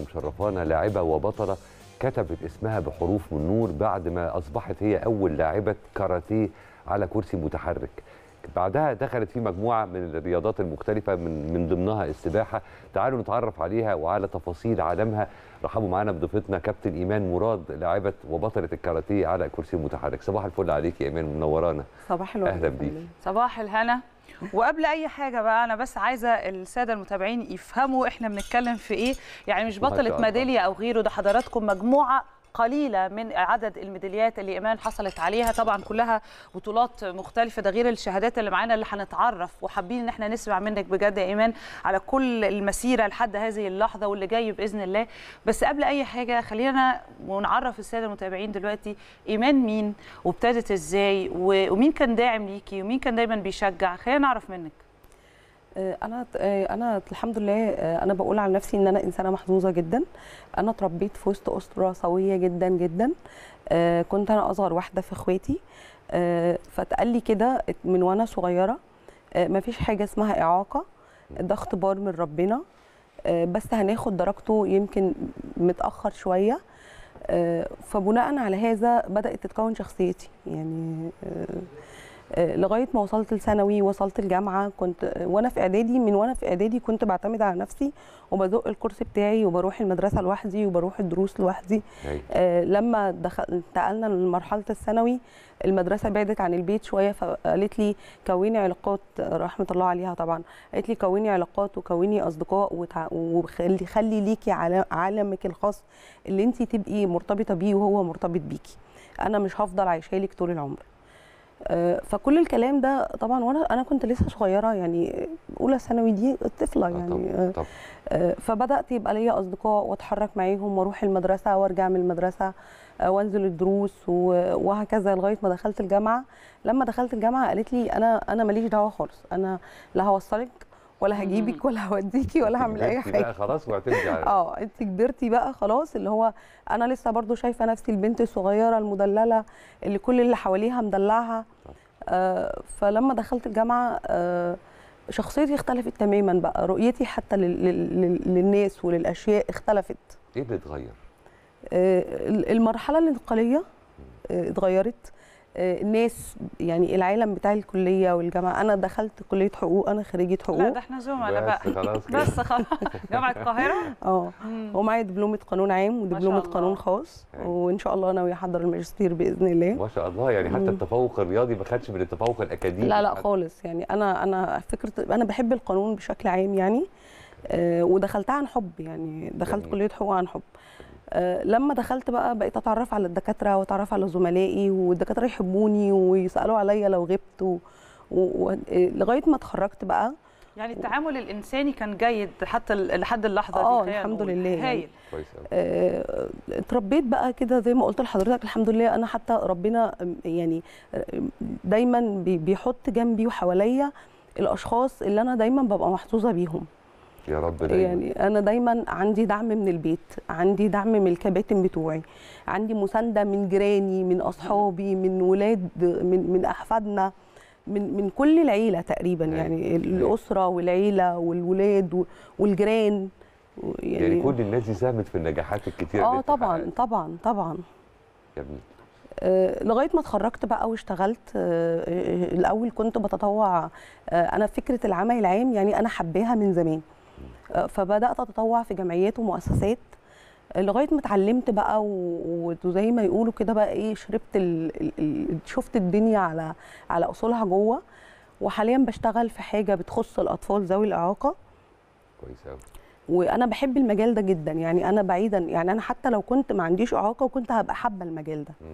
ومشرفانا لاعبة وبطلة كتبت اسمها بحروف من نور بعد ما أصبحت هي أول لاعبة كاراتيه على كرسي متحرك. بعدها دخلت في مجموعة من الرياضات المختلفة من ضمنها السباحة. تعالوا نتعرف عليها وعلى تفاصيل عالمها. رحبوا معنا بضيفتنا كابتن إيمان مراد، لاعبة وبطلة الكاراتيه على كرسي متحرك. صباح الفل عليك يا إيمان، منورانا. صباح الورد. أهلا بيك. صباح الهنا. وقبل اي حاجه بقى انا بس عايزه الساده المتابعين يفهموا احنا بنتكلم في ايه، يعني مش بطله ميداليه او غيره، ده حضراتكم مجموعه قليله من عدد الميداليات اللي ايمان حصلت عليها، طبعا كلها بطولات مختلفه، ده غير الشهادات اللي معانا اللي هنتعرف، وحابين ان احنا نسمع منك بجد يا ايمان على كل المسيره لحد هذه اللحظه واللي جاي باذن الله. بس قبل اي حاجه خلينا ونعرف الساده المتابعين دلوقتي ايمان مين وابتدت ازاي ومين كان داعم ليكي ومين كان دايما بيشجع، خلينا نعرف منك. انا الحمد لله انا بقول على نفسي ان انا انسانه محظوظه جدا. انا اتربيت في وسط اسره سويه جدا جدا. كنت انا اصغر واحده في اخواتي، فاتقال لي كده من وانا صغيره مفيش حاجه اسمها اعاقه، ده اختبار من ربنا، بس هناخد درجته يمكن متاخر شويه. فبناء على هذا بدات تتكون شخصيتي، يعني لغايه ما وصلت لثانوي، وصلت الجامعه، كنت وانا في اعدادي كنت بعتمد على نفسي وبزق الكرسي بتاعي وبروح المدرسه لوحدي وبروح الدروس لوحدي. لما انتقلنا لمرحله الثانوي المدرسه بعدت عن البيت شويه، فقالت لي كوني علاقات، رحمه الله عليها طبعا، قالت لي كوني علاقات وكوني اصدقاء وخلي ليكي عالمك الخاص اللي انت تبقي مرتبطه بيه وهو مرتبط بيكي، انا مش هفضل عايشالك طول العمر. فكل الكلام ده طبعا وانا كنت لسه صغيره، يعني اولى ثانوي دي الطفله يعني. طب. فبدات يبقى ليا اصدقاء واتحرك معاهم واروح المدرسه وارجع من المدرسه وانزل الدروس وهكذا لغايه ما دخلت الجامعه. لما دخلت الجامعه قالت لي انا ماليش دعوه خالص، انا لا هوصلك ولا هجيبك ولا هوديكي ولا هعمل اي حاجه بقى، خلاص واعتمدي على انت كبرتي بقى خلاص، اللي هو انا لسه برضو شايفه نفسي البنت الصغيره المدلله اللي كل اللي حواليها مدلعها. فلما دخلت الجامعه شخصيتي اختلفت تماما بقى، رؤيتي حتى للناس وللاشياء اختلفت. ايه اللي اتغير؟ المرحله الانتقاليه اتغيرت، الناس يعني العالم بتاع الكليه والجامعه. انا دخلت كليه حقوق، انا خريجه حقوق. لا ده احنا زملاء بقى، بس خلاص جامعه القاهره. ومعايا دبلومه قانون عام ودبلومه قانون خاص، وان شاء الله ناويه احضر الماجستير باذن الله. ما شاء الله، يعني حتى التفوق الرياضي ما خدش من التفوق الاكاديمي. لا خالص، يعني انا فكره انا بحب القانون بشكل عام يعني، ودخلتها عن حب، يعني دخلت كليه حقوق عن حب. لما دخلت بقى بقيت اتعرف على الدكاتره واتعرف على زملائي، والدكاتره يحبوني ويسالوا عليا لو غبت لغايه ما اتخرجت بقى. يعني التعامل الانساني كان جيد حتى لحد اللحظه دي. الحمد لله. هايل. كويس قوي. اتربيت بقى كده زي ما قلت لحضرتك، الحمد لله. انا حتى ربنا يعني دايما بيحط جنبي وحواليا الاشخاص اللي انا دايما ببقى محظوظه بيهم يا رب دايما. يعني أنا دايما عندي دعم من البيت، عندي دعم من الكباتن بتوعي، عندي مساندة من جيراني، من أصحابي، من ولاد، من أحفادنا، من كل العيلة تقريبا. يعني الأسرة والعيلة والولاد والجيران، يعني كل الناس دي ساهمت في النجاحات الكتيرة. طبعا طبعا طبعا. جميل. لغايه ما اتخرجت بقى واشتغلت. الأول كنت بتطوع. أنا فكرة العمل العام يعني أنا حباها من زمان، فبدات اتطوع في جمعيات ومؤسسات لغايه ما اتعلمت بقى، وزي ما يقولوا كده بقى ايه، شربت شفت الدنيا على اصولها جوه. وحاليا بشتغل في حاجه بتخص الاطفال ذوي الاعاقه. كويس قوي. وانا بحب المجال ده جدا، يعني انا بعيدا، يعني انا حتى لو كنت ما عنديش اعاقه وكنت هبقى حابه المجال ده.